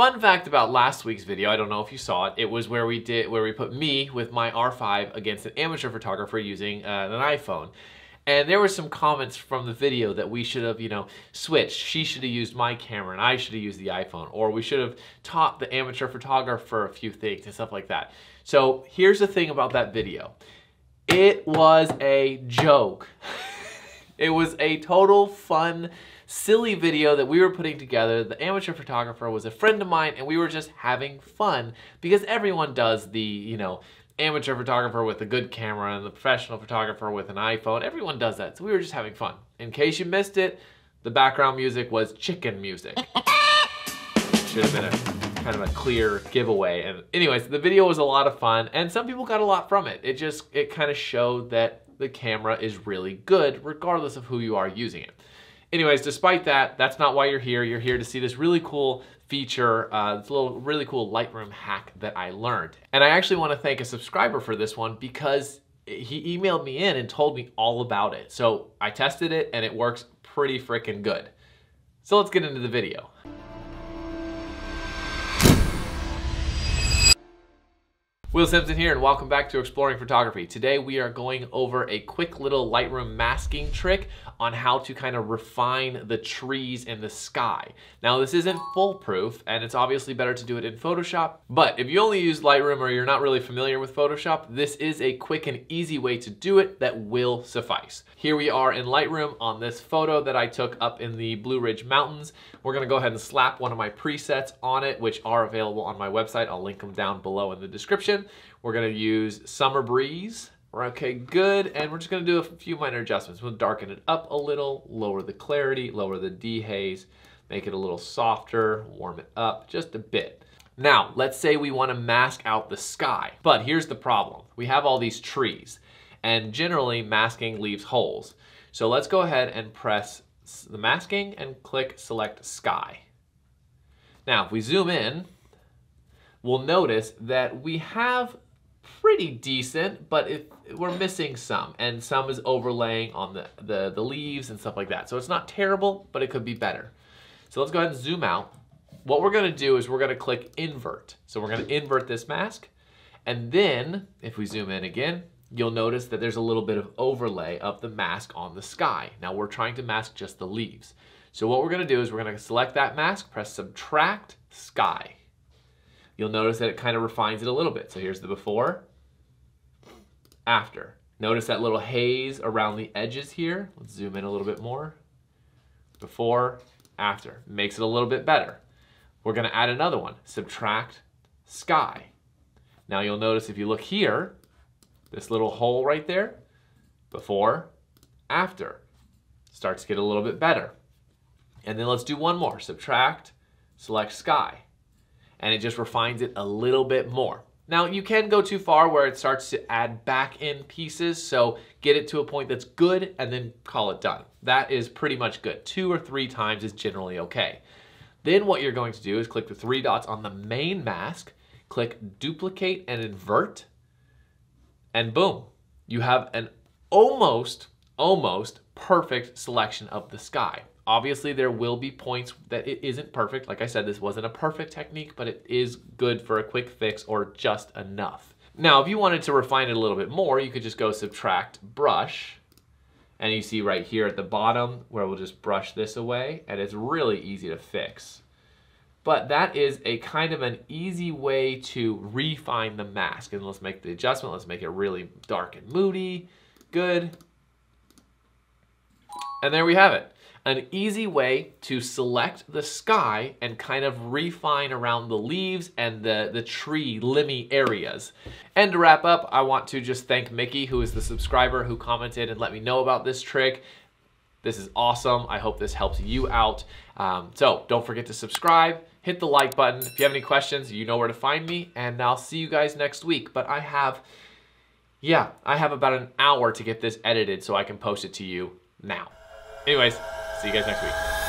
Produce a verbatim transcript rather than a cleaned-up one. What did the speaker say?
Fun fact about last week's video, I don't know if you saw it, it was where we did where we put me with my R five against an amateur photographer using uh, an iPhone. And there were some comments from the video that we should have, you know, switched. She should have used my camera and I should have used the iPhone. Or we should have taught the amateur photographer a few things and stuff like that. So here's the thing about that video. It was a joke. It was a total fun, silly video that we were putting together. The amateur photographer was a friend of mine and we were just having fun because everyone does the, you know, amateur photographer with a good camera and the professional photographer with an iPhone. Everyone does that, so we were just having fun. In case you missed it, the background music was chicken music. Should have been a kind of a clear giveaway. And anyways, the video was a lot of fun and some people got a lot from it. It just, it kind of showed that the camera is really good regardless of who you are using it. Anyways, despite that, that's not why you're here. You're here to see this really cool feature, uh, this little really cool Lightroom hack that I learned. And I actually want to thank a subscriber for this one because he emailed me in and told me all about it. So I tested it and it works pretty freaking good. So let's get into the video. Will Simpson here and welcome back to Exploring Photography. Today we are going over a quick little Lightroom masking trick on how to kind of refine the trees in the sky. Now this isn't foolproof and it's obviously better to do it in Photoshop, but if you only use Lightroom or you're not really familiar with Photoshop, this is a quick and easy way to do it that will suffice. Here we are in Lightroom on this photo that I took up in the Blue Ridge Mountains. We're gonna go ahead and slap one of my presets on it, which are available on my website. I'll link them down below in the description. We're gonna use Summer Breeze. We're okay, good. And we're just gonna do a few minor adjustments. We'll darken it up a little, lower the clarity, lower the dehaze, make it a little softer, warm it up just a bit. Now, let's say we wanna mask out the sky, but here's the problem. We have all these trees and generally masking leaves holes. So let's go ahead and press the masking and click select sky. Now, if we zoom in, we'll notice that we have pretty decent, but if we're missing some, and some is overlaying on the, the, the leaves and stuff like that. So it's not terrible, but it could be better. So let's go ahead and zoom out. What we're gonna do is we're gonna click invert. So we're gonna invert this mask, and then if we zoom in again, you'll notice that there's a little bit of overlay of the mask on the sky. Now we're trying to mask just the leaves. So what we're gonna do is we're gonna select that mask, press subtract sky. You'll notice that it kind of refines it a little bit. So here's the before, after. Notice that little haze around the edges here. Let's zoom in a little bit more. Before, after. Makes it a little bit better. We're gonna add another one, subtract sky. Now you'll notice if you look here, this little hole right there, before, after. Starts to get a little bit better. And then let's do one more, subtract, select sky. And it just refines it a little bit more. Now you can go too far where it starts to add back in pieces, so get it to a point that's good and then call it done. That is pretty much good. Two or three times is generally okay. Then what you're going to do is click the three dots on the main mask, click duplicate and invert, and boom, you have an almost, almost perfect selection of the sky. Obviously, there will be points that it isn't perfect. Like I said, this wasn't a perfect technique, but it is good for a quick fix or just enough. Now, if you wanted to refine it a little bit more, you could just go subtract brush. And you see right here at the bottom where we'll just brush this away. And it's really easy to fix. But that is a kind of an easy way to refine the mask. And let's make the adjustment. Let's make it really dark and moody. Good. And there we have it. An easy way to select the sky and kind of refine around the leaves and the, the tree limby areas. And to wrap up, I want to just thank Mickey, who is the subscriber who commented and let me know about this trick. This is awesome. I hope this helps you out. Um, so don't forget to subscribe, hit the like button. If you have any questions, you know where to find me, and I'll see you guys next week. But I have, yeah, I have about an hour to get this edited so I can post it to you now. Anyways. See you guys next week.